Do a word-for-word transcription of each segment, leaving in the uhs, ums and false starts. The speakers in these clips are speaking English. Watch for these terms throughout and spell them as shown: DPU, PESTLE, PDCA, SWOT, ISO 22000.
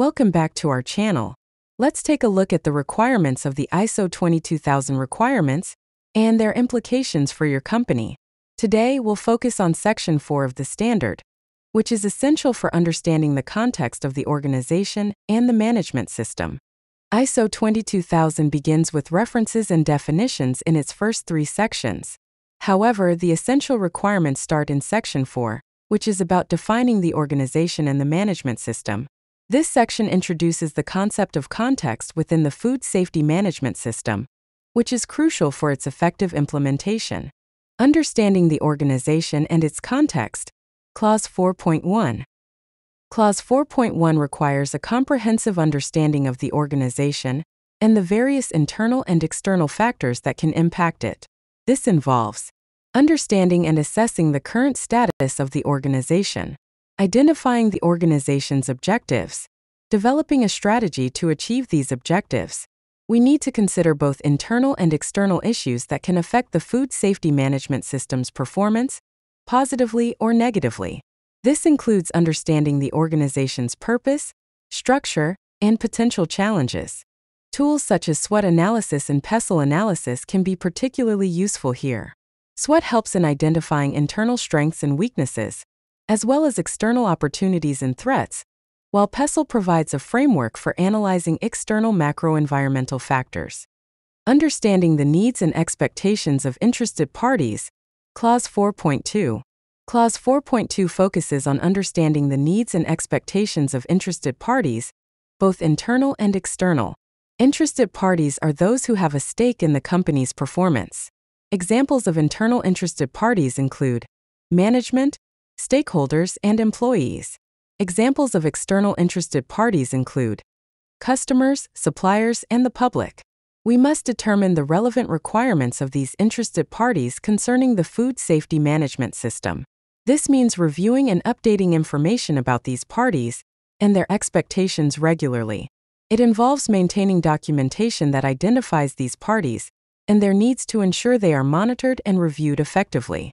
Welcome back to our channel. Let's take a look at the requirements of the I S O twenty-two thousand requirements and their implications for your company. Today, we'll focus on Section four of the standard, which is essential for understanding the context of the organization and the management system. I S O twenty-two thousand begins with references and definitions in its first three sections. However, the essential requirements start in Section four, which is about defining the organization and the management system. This section introduces the concept of context within the food safety management system, which is crucial for its effective implementation. Understanding the organization and its context, Clause four point one. Clause four point one requires a comprehensive understanding of the organization and the various internal and external factors that can impact it. This involves understanding and assessing the current status of the organization, identifying the organization's objectives, developing a strategy to achieve these objectives. We need to consider both internal and external issues that can affect the food safety management system's performance, positively or negatively. This includes understanding the organization's purpose, structure, and potential challenges. Tools such as SWOT analysis and PESTLE analysis can be particularly useful here. SWOT helps in identifying internal strengths and weaknesses, as well as external opportunities and threats, while PESTLE provides a framework for analyzing external macro-environmental factors. Understanding the needs and expectations of interested parties, Clause four point two. Clause four point two focuses on understanding the needs and expectations of interested parties, both internal and external. Interested parties are those who have a stake in the company's performance. Examples of internal interested parties include management, stakeholders, and employees. Examples of external interested parties include customers, suppliers, and the public. We must determine the relevant requirements of these interested parties concerning the food safety management system. This means reviewing and updating information about these parties and their expectations regularly. It involves maintaining documentation that identifies these parties and their needs to ensure they are monitored and reviewed effectively.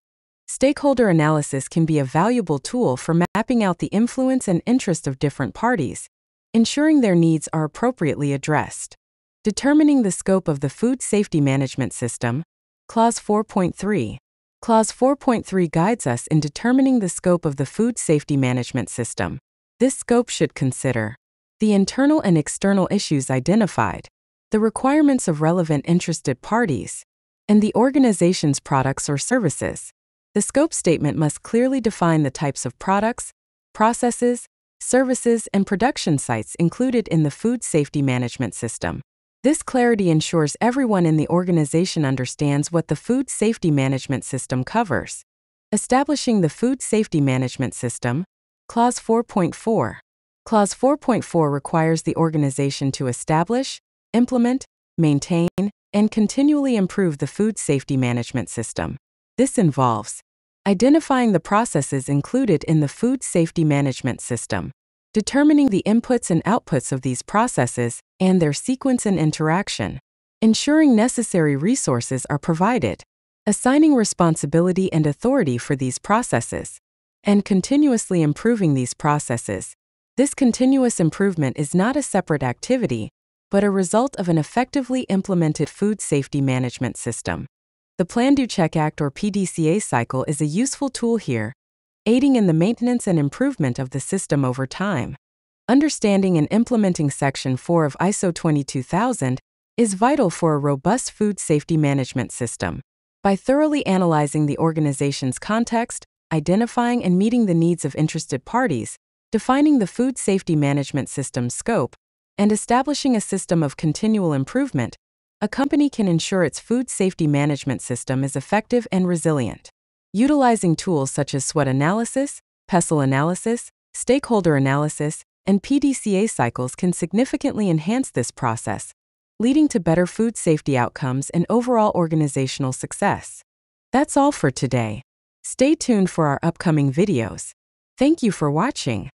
Stakeholder analysis can be a valuable tool for mapping out the influence and interest of different parties, ensuring their needs are appropriately addressed. Determining the scope of the food safety management system, Clause four point three. Clause four point three guides us in determining the scope of the food safety management system. This scope should consider the internal and external issues identified, the requirements of relevant interested parties, and the organization's products or services. The scope statement must clearly define the types of products, processes, services, and production sites included in the food safety management system. This clarity ensures everyone in the organization understands what the food safety management system covers. Establishing the food safety management system, Clause four point four. Clause four point four requires the organization to establish, implement, maintain, and continually improve the food safety management system. This involves identifying the processes included in the food safety management system, determining the inputs and outputs of these processes and their sequence and interaction, ensuring necessary resources are provided, assigning responsibility and authority for these processes, and continuously improving these processes. This continuous improvement is not a separate activity, but a result of an effectively implemented food safety management system. The Plan Do Check Act or P D C A cycle is a useful tool here, aiding in the maintenance and improvement of the system over time. Understanding and implementing Section four of I S O twenty-two thousand is vital for a robust food safety management system. By thoroughly analyzing the organization's context, identifying and meeting the needs of interested parties, defining the food safety management system's scope, and establishing a system of continual improvement, a company can ensure its food safety management system is effective and resilient. Utilizing tools such as SWOT analysis, PESTLE analysis, stakeholder analysis, and P D C A cycles can significantly enhance this process, leading to better food safety outcomes and overall organizational success. That's all for today. Stay tuned for our upcoming videos. Thank you for watching.